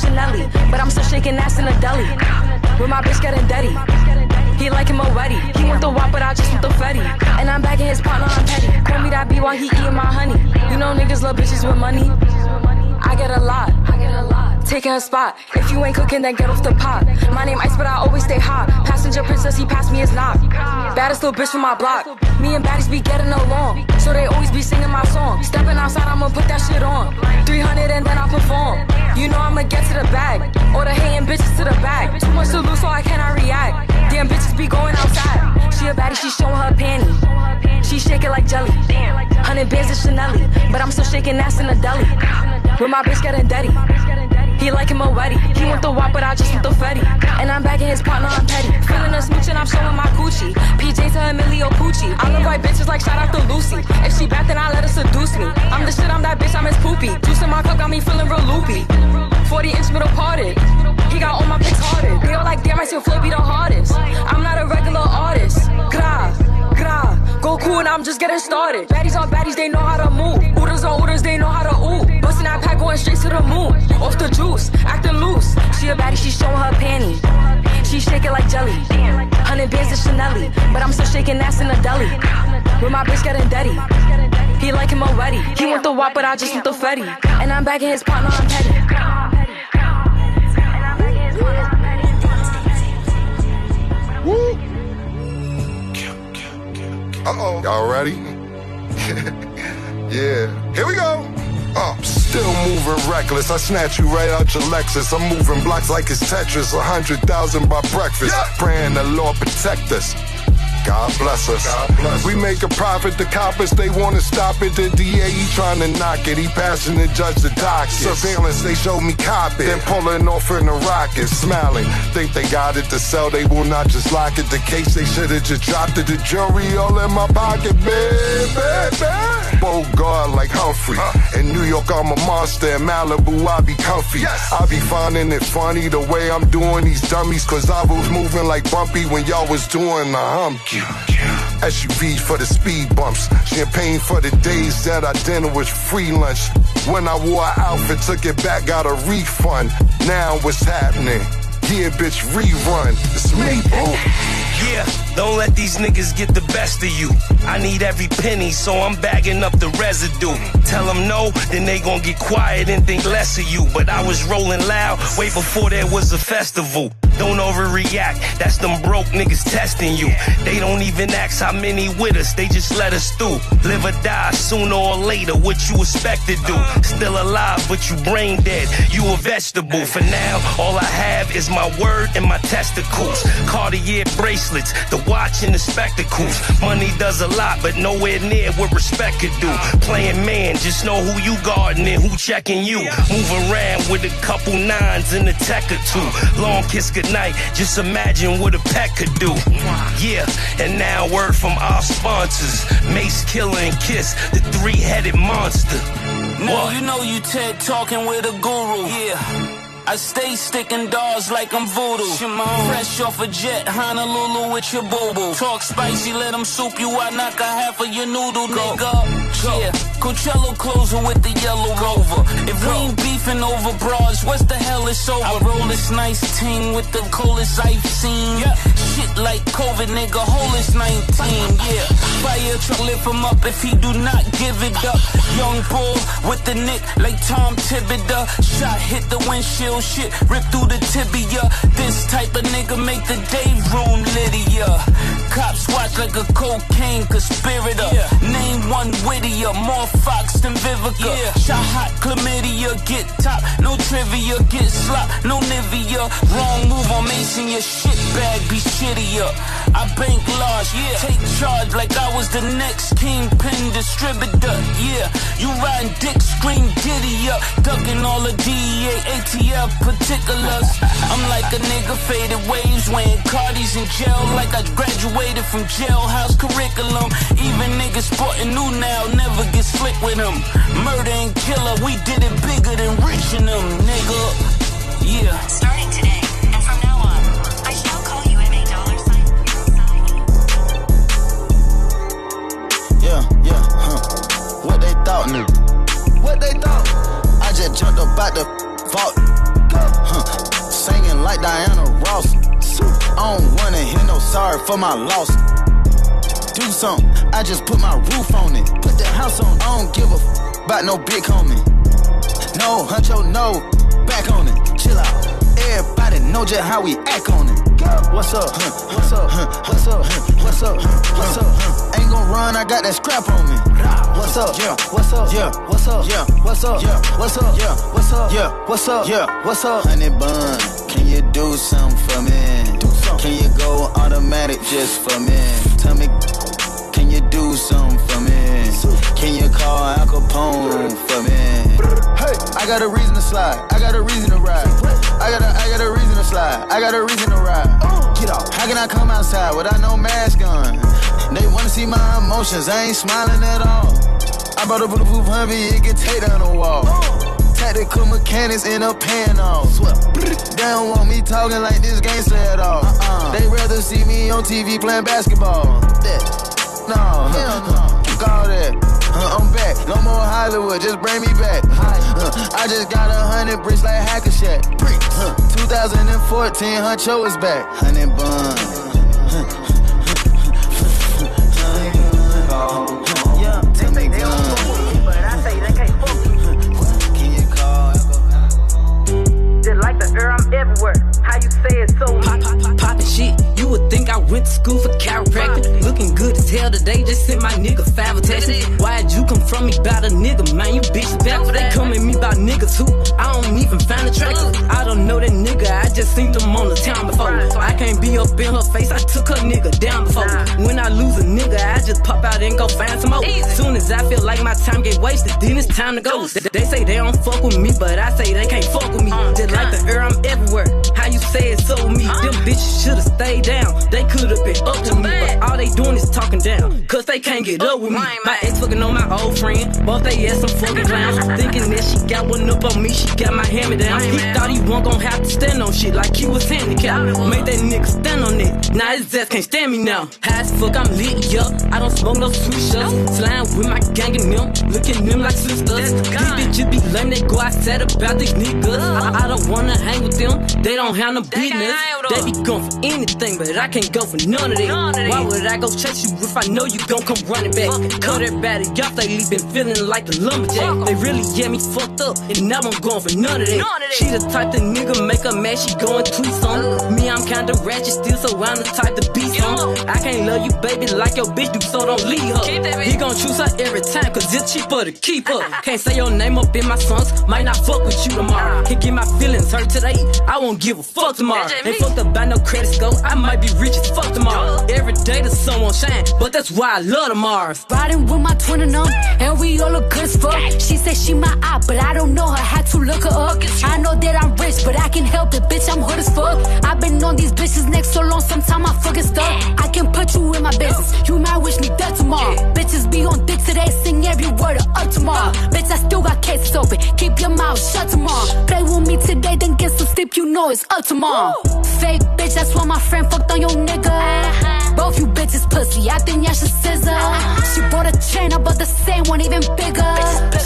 Chanelly, but I'm still shaking ass in a deli. With my bitch getting dirty. He like him already. He want the wop, but I just want the fetty. And I'm back in his partner, I'm petty. Call me that B while he eating my honey. You know niggas love bitches with money. I get a lot. Taking her spot. If you ain't cooking, then get off the pot. My name Ice, but I always stay hot. Passenger princess, he passed me his knock. Baddest little bitch from my block. Me and baddies be getting along, so they always be singing my song. Stepping outside, I'ma put that shit on. 300 and then I perform. You know I'ma get to the bag. Or the hating bitches to the bag. Too much to lose, so I cannot react. Damn bitches be going outside. She a baddie, she showing her panties. She shake it like jelly. 100 bands of Chanelly, but I'm still shaking ass in a deli. With my bitch getting dirty. He like him already. He want the wop, but I just want the fetty. And I'm back in his partner, I'm petty. Feeling a smooch and I'm showing my coochie. PJ to Emilio Pucci. I look like bitches like shout out to Lucy. If she bad, then I let her seduce me. I'm the shit, I'm that bitch, I'm his poopy. Juice in my cup got me feeling real loopy. 40-inch middle parted. He got all my pics hearted. They all like, damn, I see flip be the hardest. I'm not a regular artist. Gra, gra. Goku and I'm just getting started. Baddies on baddies, they know how to move. Oodles on oodles, they know how to ooh. Bustin' that pack going straight to the moon. Off the juice, acting loose. She a baddie, she showing her panties. She shake it like jelly. 100 bands of Chanelly, but I'm still shaking ass in a deli. With my bitch getting dirty. He like him already. He want the wop, but I just want the fetty. And I'm back in his partner, I'm petty. Uh-oh. Y'all ready? Yeah. Here we go. Still moving reckless. I snatch you right out your Lexus. I'm moving blocks like it's Tetris. 100,000 by breakfast. Yeah. Praying the Lord protect us. God bless us. God bless we us. Make a profit. The coppers, they want to stop it. The DA, he trying to knock it. He passing the judge the docket. Surveillance, they show me copy. Then pulling off in the rocket. Smiling. Think they got it to sell. They will not just lock it. The case, they should have just dropped it. The jury all in my pocket. Baby. Bogart like Humphrey. In New York, I'm a monster. In Malibu, I be comfy. Yes. I be finding it funny the way I'm doing these dummies. Cause I was moving like Bumpy when y'all was doing the hump. SUV for the speed bumps. Champagne for the days that our dinner was free lunch. When I wore an outfit, took it back, got a refund. Now what's happening? Yeah, bitch, rerun. It's me, boo. Yeah, don't let these niggas get the best of you. I need every penny, so I'm bagging up the residue. Tell them no, then they gon' get quiet and think less of you. But I was rolling loud way before there was a festival. Don't overreact, that's them broke niggas testing you. They don't even ask how many with us, they just let us through. Live or die, sooner or later, what you expect to do. Still alive, but you brain dead, you a vegetable. For now, all I have is my word and my testicles. Cartier bracelet, the watch and the spectacles. Money does a lot, but nowhere near what respect could do. Playing man, just know who you guarding and who checking you. Move around with a couple nines and a tech or two. Long kiss goodnight, just imagine what a peck could do. Yeah, and now word from our sponsors. Mace, Killer, and Kiss, the three-headed monster. Man, you know you TED talking with a guru. Yeah. I stay sticking dolls like I'm voodoo. Fresh off a jet, Honolulu with your boo-boo. Talk spicy, let them soup you. I knock a half of your noodle, nigga. Go. Yeah, Coachella closer with the yellow rover. If we ain't beefing over bras, what's the hell it's over? I roll this nice ting with the coldest I've seen. Yeah. Shit like COVID, nigga, whole is 19, yeah. Fire truck, lift him up if he do not give it up. Young bull with the nick like Tom Thibodeau. Shot hit the windshield. Shit, rip through the tibia. This type of nigga make the day room Lydia. Cops watch like a cocaine conspirator. Yeah. Name one Whittier, more Fox than Vivica. Yeah. Shot hot chlamydia, get top, no trivia, get slop, no Nivea. Wrong move, I'm acing your shit bag, be shittier. I bank large, yeah. Take charge like I was the next kingpin distributor. Yeah, you riding dick, scream giddy up, ducking all the DEA, ATL. Particulars. I'm like a nigga faded waves wearing Cardi's in jail like I graduated from jailhouse curriculum. Even niggas sporting new now never get slick with them. Murder and killer, we did it bigger than Rich and them, nigga. Yeah. Starting today and from now on, I shall call you $MA$. Yeah. What they thought, nigga? What they thought? I just jumped up out the vault. for my loss. Do something, I just put my roof on it. Put the house on, I don't give a f about no big homie. No, huncho, no, back on it. Chill out, everybody know just how we act on it. What's up, what's up, what's up, what's up, what's up? Ain't gon' run, I got that scrap on me. What's up, yeah, what's up, yeah, what's up, yeah, what's up, yeah, what's up, yeah, what's up, yeah, what's up, yeah, what's up? Honey bun, can you do something for me? Can you go automatic just for me? Tell me, can you do something for me? Can you call Al Capone for me? Hey, I got a reason to slide, I got a reason to ride. I got a reason to slide, I got a reason to ride. Get off. How can I come outside without no mask on? They wanna see my emotions, I ain't smiling at all. I bought a bulletproof Humvee, it can take down the wall. Tactical mechanics in a pan off. They don't want me talking like this gangster at all. They rather see me on TV playing basketball. No, hell no. Fuck all that. I'm back. No more Hollywood, just bring me back. I just got 100 bricks like Hacker Shack. 2014, Huncho is back. Honey bun. Yeah, they don't fuck with me, but I say they can't fuck with me. Can you call? Just like the air, I'm everywhere. How you say it so poppin' shit? You would think I went to school for chiropractic. Looking good as hell today, just sent my nigga 5 attachments. Why'd you come from me about a nigga, man? You bitches back. They come at me about niggas who I don't even find attractive. I don't know that nigga, I just seen them on the town before. I can't be up in her face, I took her nigga down before. When I lose a nigga, I just pop out and go find some more. Soon as I feel like my time get wasted, then it's time to go. They say they don't fuck with me, but I say they can't fuck with me. Just like the air, I'm everywhere. How you say it so me? Them bitches should've stayed down. They could've been up to me, but all they doing is talking down, cause they can't get up with me. My ex fucking on my old friend, both they ass some fucking clowns. Thinking that she got one up on me, she got my hammer down. He thought he won't gon' have to stand on shit like he was handicapped. Made that nigga stand on it, now his ass can't stand me now. High as fuck, I'm lit, yup, I don't smoke no sweet shots. Slime with my gang and them, looking them like sisters. These bitches be lame, they go outside about these niggas. I don't wanna hang with them, they don't have no business. They be gone for anything, but I can't go for none of it. Why would I go chase you if I know you gon' come running back? Cut everybody off, they leave been feeling like the lumberjack. They really get me fucked up, and now I'm going for none of it. She the type the nigga make her mad, she going tweet on me. I'm kinda ratchet still, so I'm the type to be on. I can't love you, baby, like your bitch do, so don't leave her. He gon' choose her every time, cause it's cheaper to keep her. Can't say your name up in my songs, might not fuck with you tomorrow. Can't get my feelings hurt today, I won't give a fuck tomorrow. Ain't fucked up by no credit score, I might be rich as fuck tomorrow. Every day the sun won't shine, but that's why I love the Mars. Riding with my twin and and we all look good as fuck. She said she my eye, but I don't know her, had to look her up. I know that I'm rich, but I can help it, bitch, I'm hood as fuck. I've been on these bitches' necks so long, sometimes I fucking stuck. I can put you in my business, you might wish me dead tomorrow. Bitches be on dick today, sing every word of up tomorrow. Bitch, I still got cases open, keep your mouth shut tomorrow. Play with me today, then get some sleep, you know it's up tomorrow. Fake bitch, that's why my friend fucked on your nigga. Both you bitches pussy, I think y'all should scissor. She bought a chain, I bought the same one, even bigger.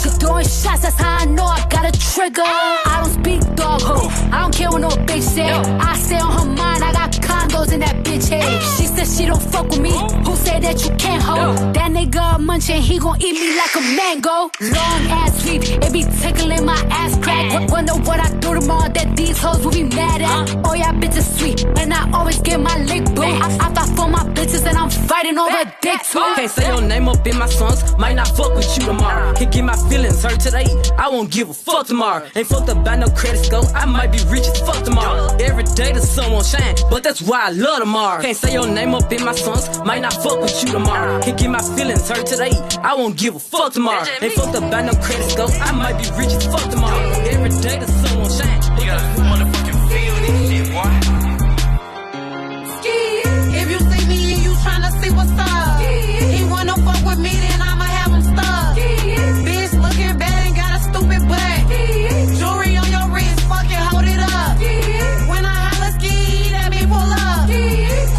She throwing shots, that's how I know I got a trigger. I don't speak dog ho, I don't care what no bitch say. I stay on her mind, I got condos in that bitch head. She said she don't fuck with me, who said that you can't hold? That nigga a munchin', he gon' eat me like a mango. Long ass sweep, it be tickling my ass crack. Wonder what I do tomorrow that these hoes will be mad at. Oh yeah, bitches sweet, and I always get my lick boo. I fight for my bitches and I'm fighting over dicks. Can't say your name up in my songs, might not fuck with you tomorrow. Can't get my feelings hurt today, I won't give a fuck tomorrow. Ain't fucked up by no credit score, I might be rich as fuck tomorrow. Every day the sun won't shine, but that's why I love tomorrow. Can't say your name up in my songs, might not fuck with you tomorrow. Can't get my feelings hurt today, I won't give a fuck tomorrow. Ain't fucked up by no credit score, I might be rich as fuck tomorrow. Every day the sun won't shine. You gotta motherfucking feel this shit, boy. Tryna see what's up. He wanna fuck with me, then I'ma have him stuck. Bitch looking bad and got a stupid butt. Jewelry on your wrist, fucking hold it up. When I holla ski, let me pull up.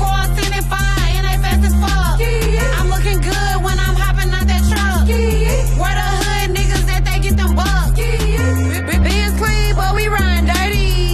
Car sitting fine and they fast as fuck. I'm looking good when I'm hopping out that truck. Where the hood niggas that they get them bucks. Bitch clean, but we run dirty.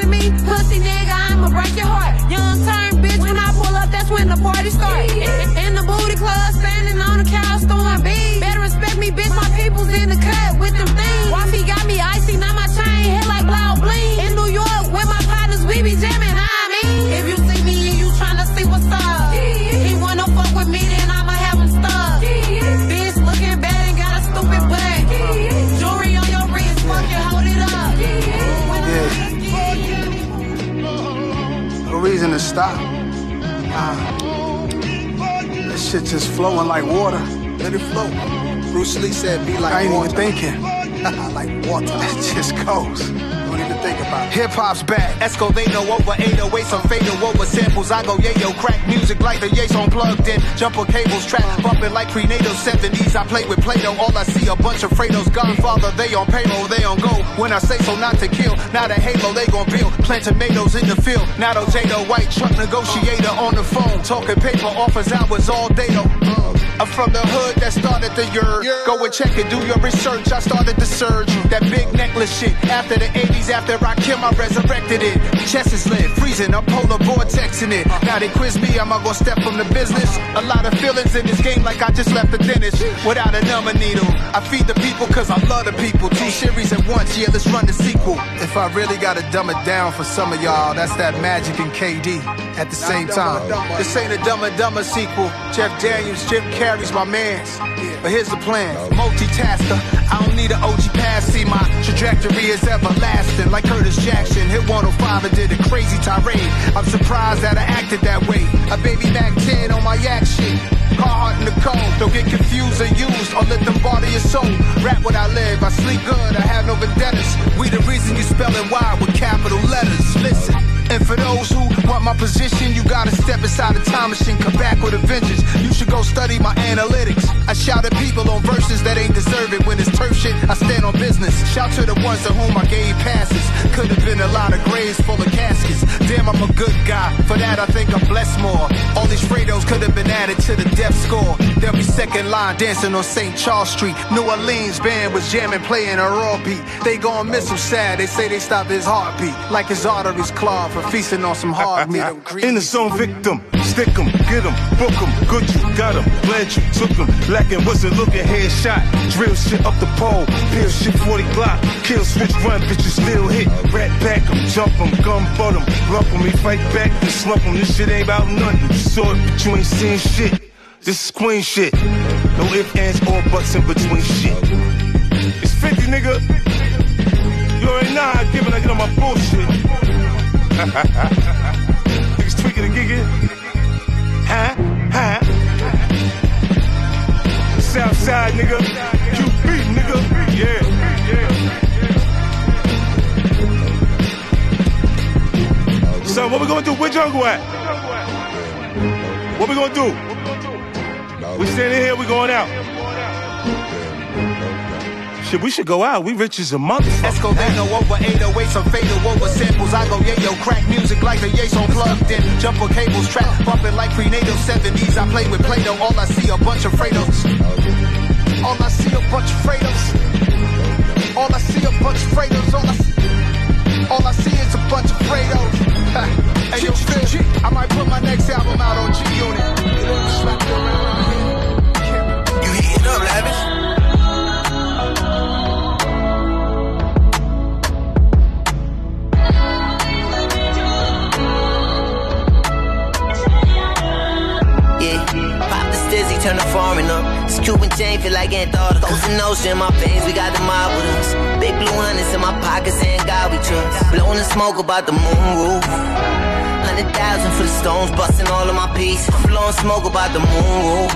to me, pussy nigga, I'ma break your heart. Young turn bitch, when I pull up, that's when the party starts. In the booty club, standing on the couch, throwing beads. Better respect me, bitch, my people's in the cut with them things. Wifey got me icy, now my chain hit like blow bling. In New York, with my partners, we be jamming, I mean. If you see me and you tryna see what's up, he wanna fuck with me, then I'ma have him stuck. Bitch looking bad and got a stupid butt. Jewelry on your wrist, fucking hold it up. No reason to stop. That shit just flowing like water. Let it flow. Bruce Lee said, "Be like water." I ain't even thinking. Like water. It just goes. Hip-hop's back, Esco, they know over 808s, I'm fading over samples, I go yayo, crack music like the Yates on plugged in, jumper cables track, bumping like prenatal 70s, I play with Play-Doh, all I see a bunch of Fredos, Godfather, they on payroll, they on go, when I say so not to kill, not a halo, they gon' build, plant tomatoes in the field, not a Jado, white truck negotiator on the phone, talking paper, office hours all day though, I'm from the hood that started the year, go and check it, do your research, I started the surge, that big necklace shit, after the 80s, after I kill, I resurrected it. Chest is lit, freezing, I'm polar vortexing it. Now they quiz me, am I gonna step from the business? A lot of feelings in this game, like I just left the dentist without a number needle. I feed the people cause I love the people. Two series at once, yeah, let's run the sequel. If I really gotta dumb it down for some of y'all, that's that Magic and KD at the same time. This ain't a Dumb and Dumber sequel. Jeff Daniels, Jim Carrey's my mans. But here's the plan, multitasker. I don't need an OG pass, see my trajectory is everlasting. Like Curtis Jackson, hit 105 and did a crazy tirade. I'm surprised that I acted that way. A baby Mac 10 on my yak shit. Carhartt in the cold, don't get confused or used, or let them bother your soul. Rap what I live, I sleep good, I have no vendettas. We the reason you spellin' Y with capital letters. Listen, and for those who want my position, you gotta step inside the time machine, come back with a vengeance. You should go study my analytics. I shout at people on verses that ain't deserving. When it's turf shit, I stand on business. Shout to the ones to whom I gave passes. Could've been a lot of graves full of caskets. Damn, I'm a good guy, for that I think I'm blessed more. All these Fredos could've been added to the death score. There'll be second line dancing on St. Charles Street. New Orleans band was jamming, playing a raw beat. They gon' miss him sad, they say they stopped his heartbeat. Like his arteries clogged for feasting on some hard meat. In the zone victim, stick 'em, get 'em, book 'em, good you, got 'em, glad you took 'em. Lacking wasn't looking, headshot, drill shit up the pole, peel shit 40 block, kill switch run, bitch you still hit. Rat back 'em, jump 'em, gum butt 'em, lump 'em, he fight back, then slump 'em. This shit ain't about nothing, you saw it, but you ain't seen shit. This is queen shit. No ifs, ands, or buts in between shit. It's 50, nigga. You already know how I give it, I get on my bullshit. Niggas tweaking and gigging. Ha, ha. Southside, nigga. QB, nigga. Yeah. So, what we gonna do? Where Jungle at? What we gonna do? We standing here, we going out. Shit, we should go out. We rich as a motherfucker. Esco, they know over 808s, I'm fatal over samples. I go yayo, crack music like the Yates on plugged in. Jumper cables trapped, bumping like prenatal 70s. I play with Play-Doh, all I see a bunch of Fredos. All I see a bunch of Fredos. All I see a bunch of Fredos. All I see is a bunch of Fredos. Hey, yo, Phil, I might put my next album out on G-Unit. Up, lavish. Turn the farming up. This Cuban chain feel like Antarctica. Ocean ocean in my veins, we got the mob with us. Big blue hunnids in my pockets, and God we trust. Blowing the smoke about the moon roof. 100,000 for the stones, busting all of my pieces. Blowing smoke about the moon roof.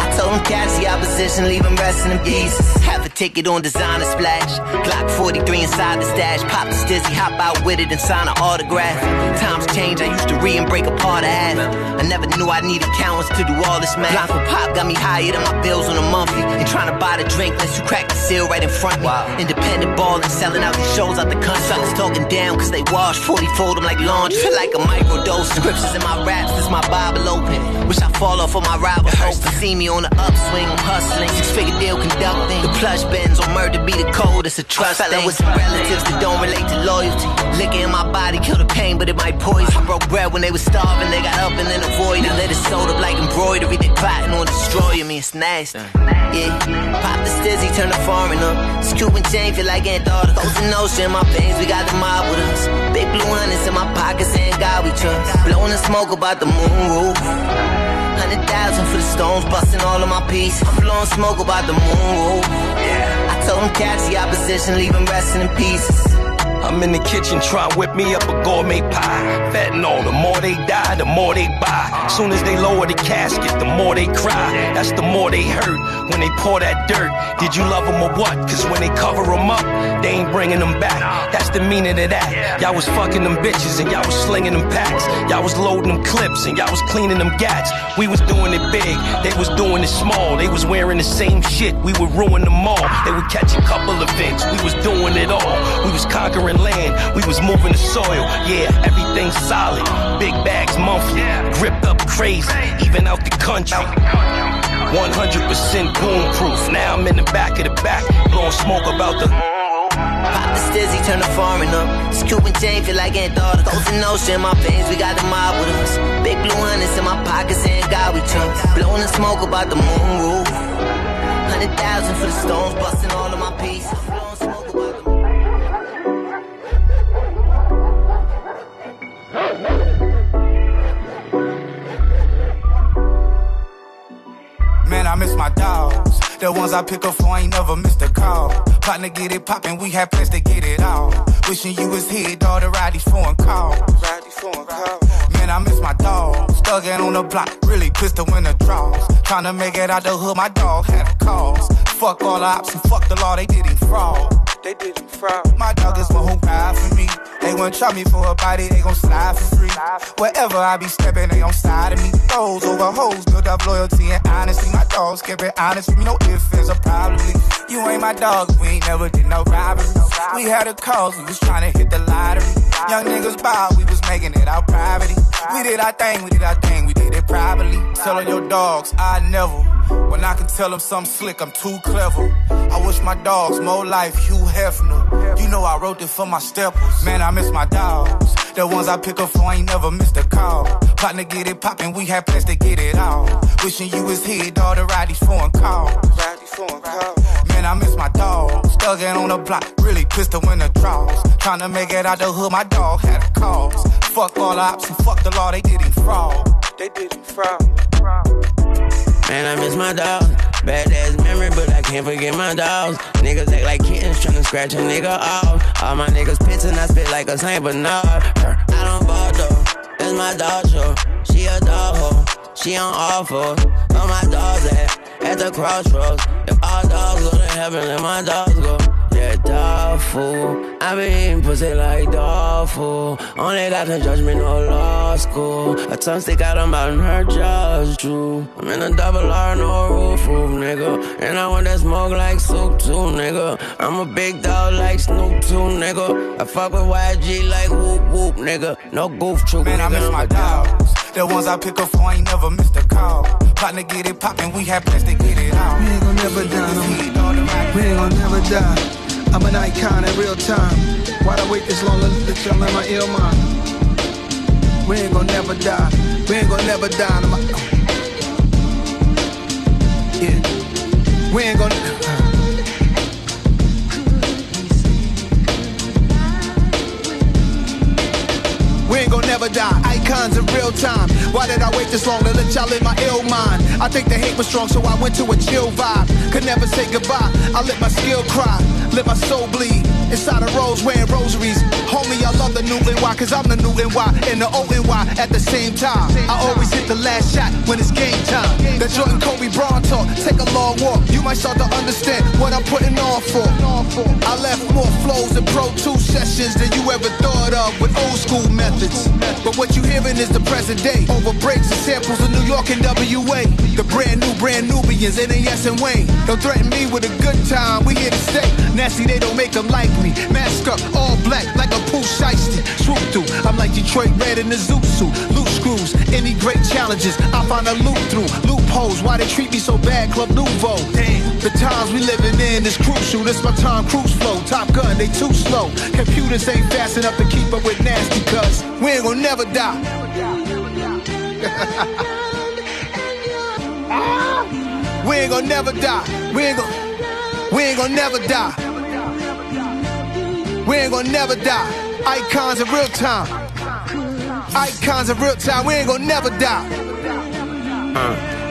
I told them catch the opposition, leave them resting in peace. Have a ticket on designer splash. Glock 43 inside the stash. Pop the stizzy, hop out with it and sign an autograph. Times change, I used to read and break apart a half. I never knew I needed accountants to do all this math. Pop got me higher than my bills on a monthly. And trying to buy the drink unless you crack the seal right in front of me. Wow. Independent ballin', selling out these shows out the country. Suckers talking down cause they wash 40 fold them like laundry. Feel like a microdose. Scriptures in my raps, this my Bible open. Wish I fall off on my rival. Hopes to see me on the upswing, I'm hustling. 6-figure deal conducting. The plush bends on murder be the coldest. It's a trust thing. Fella with some relatives that don't relate to loyalty. Liquor in my body, kill the pain, but it might poison. Broke bread when they was starving, they got up and then avoided. Let it sold up like embroidery, they plotting on destroying me, it's nasty. Yeah, pop the stizzy, turn the foreign up. It's Cuban chain, feel like Antarctica. Ocean ocean in my veins, we got the mob with us. Big blue hunnids in my pockets, saying God we trust. Blowing the smoke about the moon roof. 100,000 for the stones, busting all of my pieces. I'm blowing smoke about the moon roof. I told them catch the opposition, leave them resting in pieces. I'm in the kitchen trying to whip me up a gourmet pie. Fentanyl, the more they die, the more they buy. Soon as they lower the casket, the more they cry. That's the more they hurt when they pour that dirt. Did you love them or what? Cause when they cover them up, they ain't bringing them back. That's the meaning of that. Y'all was fucking them bitches and y'all was slinging them packs. Y'all was loading them clips and y'all was cleaning them gats. We was doing it big, they was doing it small. They was wearing the same shit, we would ruin them all. They would catch a couple events, we was doing it all. We was conquering land, we was moving the soil, yeah, everything's solid, big bags monthly, gripped up crazy, even out the country, 100% boom proof, now I'm in the back of the back, blowing smoke about the... Pop the stizzy, turn the foreign up, it's Cuban chain, feel like Antarctica, ocean ocean in my veins, we got the mob with us, big blue hunnids in my pockets, saying God we trust, blowing the smoke about the moon roof, 100,000 for the stones, busting all of my pieces, blowing smoke about the moon. Man, I miss my dogs. The ones I pick up for ain't never missed a call. Partner get it poppin', we had plans to get it all. Wishing you was here, dawg, to ride these phone calls. Man, I miss my dogs. Thuggin' on the block, really pissed to win the draws. Tryna make it out the hood, my dog had a cause. Fuck all the ops and fuck the law, they did it fraud. My dog is one who ride for me. They won't try me for a body, they gon' slide for free. Wherever I be stepping, they on side of me. Throws over hoes, build up loyalty and honesty. My dogs kept it honest with me, no ifs or probably. You ain't my dog, we ain't never did no robbery. We had a cause, we was tryna hit the lottery. Young niggas bob, we was making it out privately. We did our thing, we did our thing, we did it privately. Telling your dogs, I never. When I can tell them something slick, I'm too clever. I wish my dogs more life, Hugh Hefner. You know I wrote this for my steppers. Man, I miss my dogs. The ones I pick up for ain't never missed a call. Partner get it poppin', we had plans to get it all. Wishing you was here, dawg, to ride these foreign calls. Man, I miss my dogs. Thuggin' on the block, really pissed to win the draws. Tryna make it out the hood, my dog had a cause. Fuck all the ops and fuck the law, they did it fraud. Man, I miss my dogs. Badass memory, but I can't forget my dogs. Niggas act like kittens, tryna scratch a nigga off. All my niggas pissing, I spit like a Saint Bernard. I don't ball though, that's my dog show. She a dog hoe, she on all fours. All my dogs at the crossroads. If all dogs go to heaven, let my dogs go. Yeah, dog fool, I been eating pussy like dog fool. Only got the judgment, no law school. A tongue stick out of my mouth and her jaw's true. I'm in a double R, no roof, nigga. And I want that smoke like soup too, nigga. I'm a big dog like Snoop too, nigga. I fuck with YG like whoop whoop, nigga. No goof troop, man, nigga. I miss my dogs. The ones I pick up for ain't never missed a call. Partner get it poppin', we had plans to get it out. We ain't gon' never die, we ain't gon' never die. I'm an icon in real time. Why'd I wait this long to look at y'all in my ill mind? We ain't gon' never die. We ain't gon' never die. Yeah. We ain't gon' we ain't gon' never die. Icons in real time. Why did I wait this long to let y'all in my ill mind? I think the hate was strong, so I went to a chill vibe. Could never say goodbye. I let my skill cry. Let my soul bleed. Inside a rose wearing rosaries. Homie, I love the new NY, cause I'm the new NY and the old NY at the same time. I always hit the last shot when it's game time. That Jordan Kobe Bryant talk, take a long walk. You might start to understand what I'm putting on for. I left more flows and Pro 2 sessions than you ever thought of with old school methods. But what you hearing is the present day. Over breaks and samples of New York and WA. The brand Nubians, NAS and Wayne. Don't threaten me with a good time, we here to stay. Nasty, they don't make them like me. Mask up, all black, like a poo shiesty. Swoop through, I'm like Detroit. Detroit red in the zoot suit, loot screws, any great challenges, I find a loop through, loopholes, why they treat me so bad, Club Nouveau, damn, the times we living in is crucial, this my Tom Cruise flow, Top Gun, they too slow, computers ain't fast enough to keep up with nasty cuz, we ain't gonna never die, we ain't gonna never die, we ain't gonna never die. We ain't gonna never die. Icons in real time. Icons in real time. We ain't gonna never die.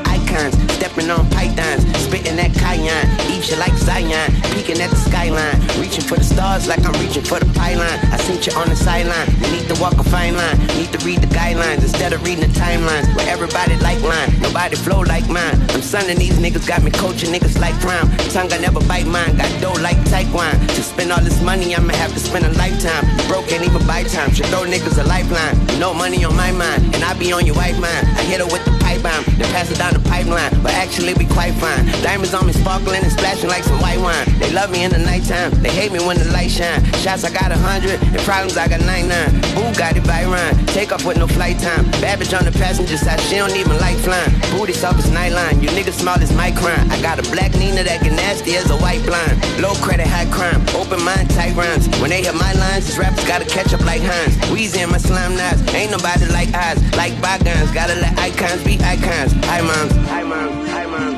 Icons stepping on pythons, spitting that cayenne. Eat you like Zion, peeking at the skyline, reaching for the stars like I'm reaching for the pylon. I seen you on the sideline. You need to walk a fine line. You need to read the guidelines instead of reading the timelines. Where everybody like mine, nobody flow like mine. I'm sunning these niggas, got me coaching niggas like prime. Tongue I never bite mine, got dough like taekwondo. To spend all this money, I'ma have to spend a lifetime. You broke, ain't even buy time. Should throw niggas a lifeline. No money on my mind, and I be on your wife mind. I hit her with the pipe bomb, then pass it down the pipeline. But actually, we quite fine. Diamonds on me sparkling and splashing like some white wine. They love me in the nighttime, they hate me when the light shine. Shots I got 100, and problems I got 99. Boo got it by Ryan, take off with no flight time. Babbage on the passenger side, she don't even like flying. Booty soft as nightline, you niggas small as my crime. I got a black Nina that get nasty as a white blind. Low credit, high crime, open mind, tight rhymes. When they hit my lines, these rappers gotta catch up like Hines. Weezy in my slime knives, ain't nobody like eyes. Like bygones, gotta let icons be icons. Hi moms, hi moms, hi moms.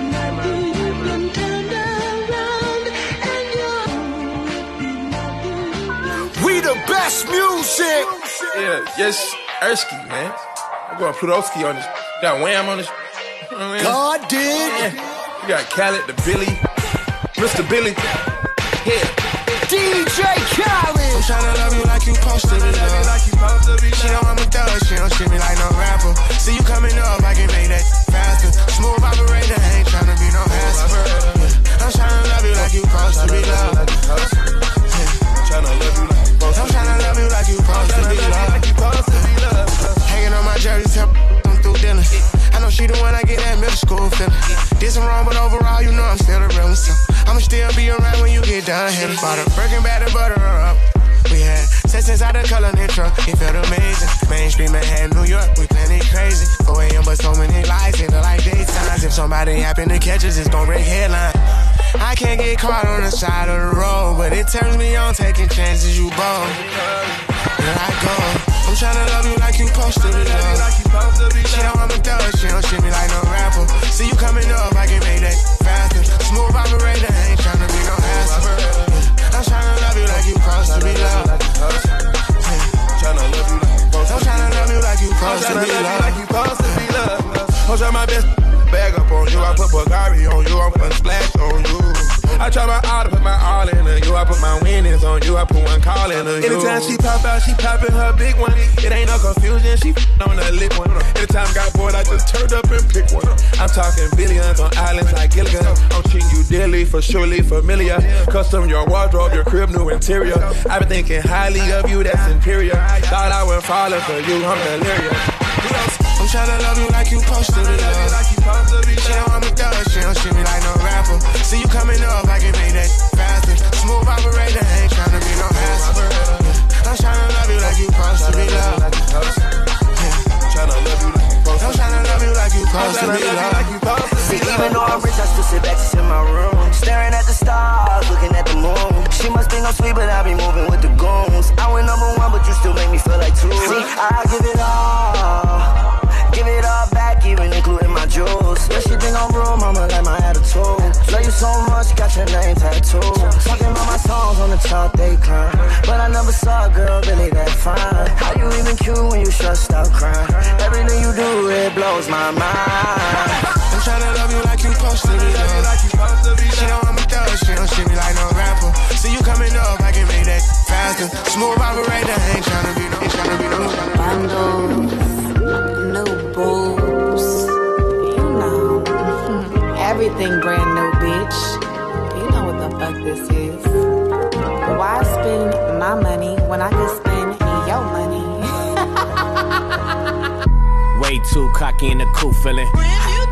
We the best music. Yeah, yes, Erskine, man. I'm going Plutowski on this. Got Wham on this. You know what I mean? God did. Yeah. You got Khaled, the Billy, Mr. Billy. Yeah. DJ Khaled. I'm trying to love you like you supposed to be loved. She know I'm a thug, she don't treat me like no rapper. See you coming up, I can make that faster. Smooth operator, ain't trying to be no asshole. Yeah. I'm trying to love you like you supposed to be loved. Yeah. Trying to love you like I'm tryna love you like you supposed to be loved. Hanging on my jersey, tell them through dinner. I know she the one I get that middle school feeling. Did some wrong, but overall, you know I'm still a real one. I'ma still be around when you get done here. Bought a Birkin bag to butter her up. We had sex inside the color neutral, it felt amazing. Main Street, Manhattan, New York, we planning crazy. 4 a.m., but so many lights, it look like daytimes. If somebody happen to catch us, it's gon' break headline. I can't get caught on the side of the road, but it turns me on taking chances, you bold. Here I go. I'm tryna love you like you supposed to be loved. She know I'm a thug, she don't treat me like no rapper. See you coming up, I can make that faster. Smooth operator, ain't tryna be no asshole. I'm tryna love you like you supposed to be loved. I'm tryna love you like you supposed to be loved. I'm trying my best bag up on you, I put Bulgari on you, I'm gonna splash on you. I try my all to put my all in her, you, I put my winnings on you, I put one call in her, you. Anytime she pop out, she poppin' her big one. It ain't no confusion, she on the lit one. Anytime I got bored, I just turned up and picked one. I'm talking billions on islands like Gilligan. I'm treating you dearly, for surely familiar. Custom your wardrobe, your crib, new interior. I've been thinking highly of you, that's inferior. Thought I would fall for you, I'm delirious. I'm tryna love you like you supposed to be loved. She know I'm a thug, she don't treat me like no rapper. See you coming up, I can make that faster. Smooth operator, ain't tryna be no asshole. Yeah. I'm tryna love you like you supposed to be loved. Yeah. I'm tryna love you like you supposed to be loved. See, even though I'm rich, I still sit back in my room, staring at the stars, looking at the moon. She must think I'm sweet, but I be moving with the goons. I went #1, but you still make me feel like two. See, I give it all. Give it all back, even including my jewels. Yeah, she think I'm real, mama, like my attitude. Love you so much, got your name tattooed. Talking about my songs on the chart, they climb. But I never saw a girl really that fine. How you even cute when you stressed out crying? Everything you do, it blows my mind. I'm tryna love you like you supposed to be loved. She know I'm a thug, she don't treat me like no rapper. See you coming up, I can make that faster. Smooth operator, ain't tryna be no, Bundles, new boots, you know, everything brand new, bitch. You know what the fuck this is. Why spend my money when I can spend your money? Way too cocky in the cool feeling.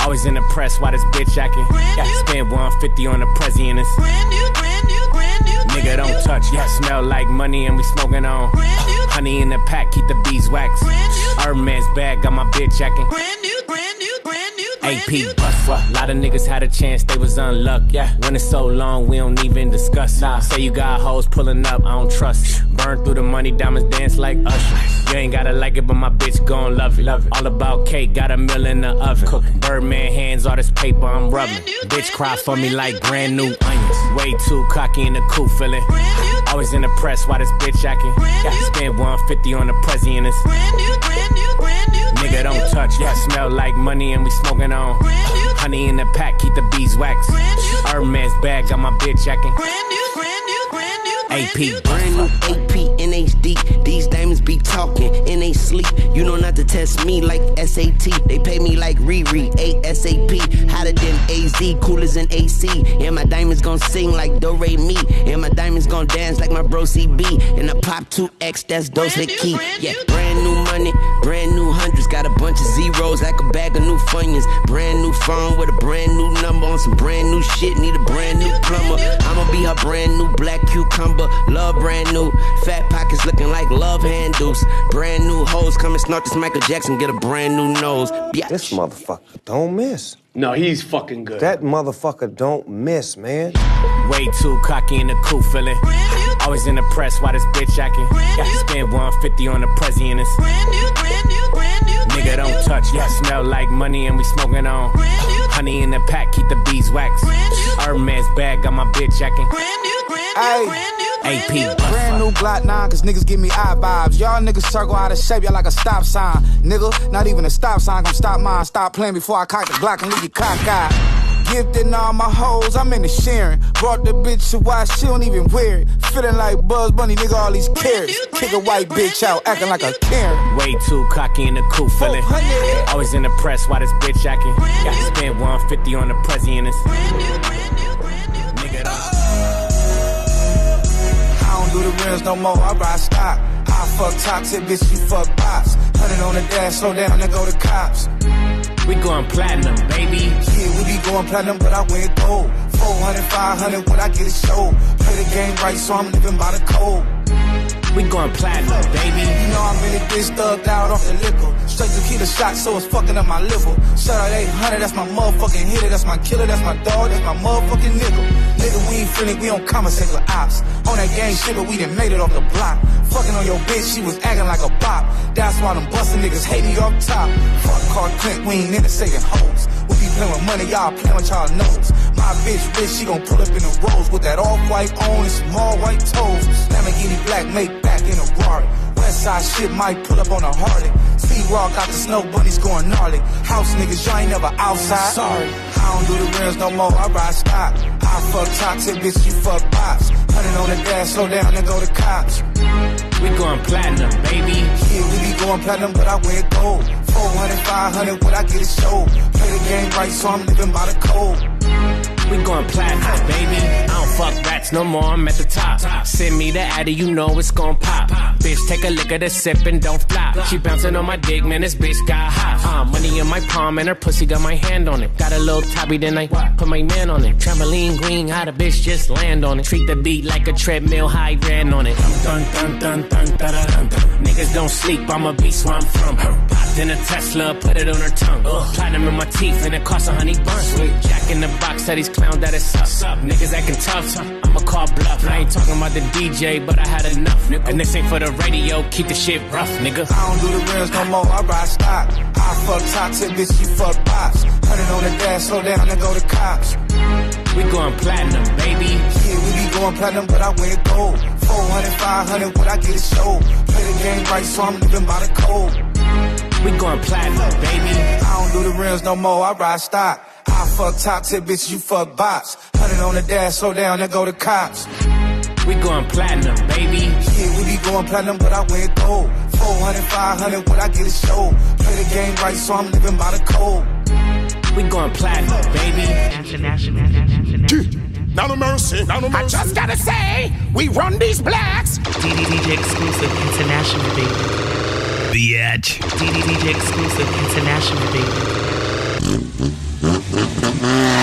Always in the press, why this bitch acting? Got to spend 150 on the Prezi in this. Brand new, brand new, brand new. Nigga, don't touch, yeah, smell like money and we smoking on. Brand new, Honey in the pack, keep the beeswax. Hermes bag, got my bitch acting. Brand new, brand new, brand new, brand new. AP bus, a lot of niggas had a chance, they was unlucky. Yeah. When it's so long, we don't even discuss. Nah. Say you got hoes pulling up, I don't trust. Burn through the money, diamonds dance like Usher. You ain't gotta like it, but my bitch gon' love it. Love it. All about cake, got a meal in the oven. Cookin'. Birdman hands, all this paper I'm rubbing. Bitch cry for me like brand new onions. Way too cocky in the cool feeling. Always in the press, why this bitch acting? Gotta spend 150 on the Prezi and it's brand new, brand new, brand new. Nigga don't touch, yeah, smell like money and we smoking on. Honey in the pack, keep the beeswax. Hermes bag, got my bitch acting. Brand new, brand new, brand new. AP, brand new AP, NHD. These diamonds be talking in they sleep. You know not to test me like SAT. They pay me like Riri, ASAP. Hotter than AZ, cooler than AC. And my diamonds gon' sing like Do Re Mi. And my diamonds gon' dance like my bro CB. And I pop 2X, that's Dos Key. Yeah, brand new money, brand new hundreds. Got a bunch of zeros like a bag of new Funyuns. Brand new phone with a brand new number. On some brand new shit, need a brand new plumber. I'ma be her brand new black cucumber. Love brand new, fat pockets looking like love handles. Brand new hoes, come and snort this Michael Jackson, get a brand new nose. Biatch. This motherfucker don't miss. No, he's fucking good. That motherfucker don't miss, man. Way too cocky in the cool feeling. Always in the press, why this bitch acting? Gotta spend 150 on the Prezi and it's brand new, brand new, brand new. Nigga don't touch, yeah, smell like money and we smoking on. Honey in the pack, keep the beeswax. Hermes bag, got my bitch acting. Brand new, brand new, brand new. AP. Brand new Glock 9, cause niggas give me eye vibes. Y'all niggas circle out of shape, y'all like a stop sign. Nigga, not even a stop sign, gon' stop mine. Stop playing before I cock the Glock and leave you cockeyed. Gifting all my hoes, I'm in the sharing. Brought the bitch to watch, she don't even wear it. Feeling like Buzz Bunny, nigga, all these carrots. Kick a white bitch out, acting like a Karen. Way too cocky in the cool feeling. Always in the press, why this bitch acting? Gotta spend 150 on the Prezi and it's brand new, brand new, brand new. Nigga, do the rims no more, I ride stock. I fuck toxic, bitch, you fuck pops. 100 on the dash, slow down and go to cops. We going platinum, baby. Yeah, we be going platinum, but I went gold. 400, 500 when I get a show. Play the game right, so I'm living by the code. We going platinum, baby. You know I'm really bitch thugged out off the liquor. Straight tequila shot, so it's fucking up my liver. Shout out 800, that's my motherfucking hitter. That's my killer, that's my dog, that's my motherfucking nigga. Nigga, we ain't feeling, we don't conversate with ops. On that gang shit, but we done made it off the block. Fucking on your bitch, she was acting like a bop. That's why them bustin' niggas hate me up top. Fuck Carl Clint, we ain't into saving hoes. We be playin' with money, y'all playin' with y'all nose. My bitch, she gon' pull up in the rose with that off-white on and small white toes. Lamborghini black, make back in a Rari. Westside shit might pull up on a Harley. Speed walk out the snow, bunnies going gnarly. House niggas, y'all ain't never outside. Sorry, I don't do the rims no more, I ride stock. I fuck toxic, bitch, you fuck pops. 100 on the dash, slow down and go to cops. We going platinum, baby. Yeah, we be going platinum, but I wear gold. 400, 500 when I get a show. Play the game right, so I'm living by the code. We going platinum, baby. I don't fuck rats no more, I'm at the top. Send me the Addy, you know it's gon' pop. Bitch, take a lick of the sip and don't flop. She bouncing on my dick, man, this bitch got hot. Money in my palm and her pussy got my hand on it. Got a little tabby, then I put my man on it. Trampoline green, how the bitch just land on it. Treat the beat like a treadmill, high ran on it. Dun, dun, dun, dun, dun, dun, dun. Niggas don't sleep, I'ma be where I'm from. Popped in a Tesla, put it on her tongue. Platinum in my teeth and it costs 100 bucks. Jack in the box, that he's clown that is up. Niggas acting tough, I'ma call bluff. I ain't talking about the DJ, but I had enough. And this ain't for the radio, keep the shit rough, nigga. I don't do the rims no more, I ride stock. I fuck toxic, bitch, you fuck pops. 100 on the dash, slow down and go to cops. We going platinum, baby. Yeah, we be going platinum, but I went gold. 400, 500 when I get a show. Play the game right, so I'm living by the code. We going platinum, baby. I don't do the rims no more, I ride stock. I fuck top tip, bitch, you fuck bops. 100 on the dash, slow down and go to cops. We going platinum, baby. Yeah, we be going platinum, but I went gold. 400, 500 when I get a show. Play the game right, so I'm living by the code. We going platinum, baby. Not no mercy, not no mercy. I just gotta say, we run these blacks. DDDJ exclusive international, baby. The Edge. DDDJ exclusive international, baby.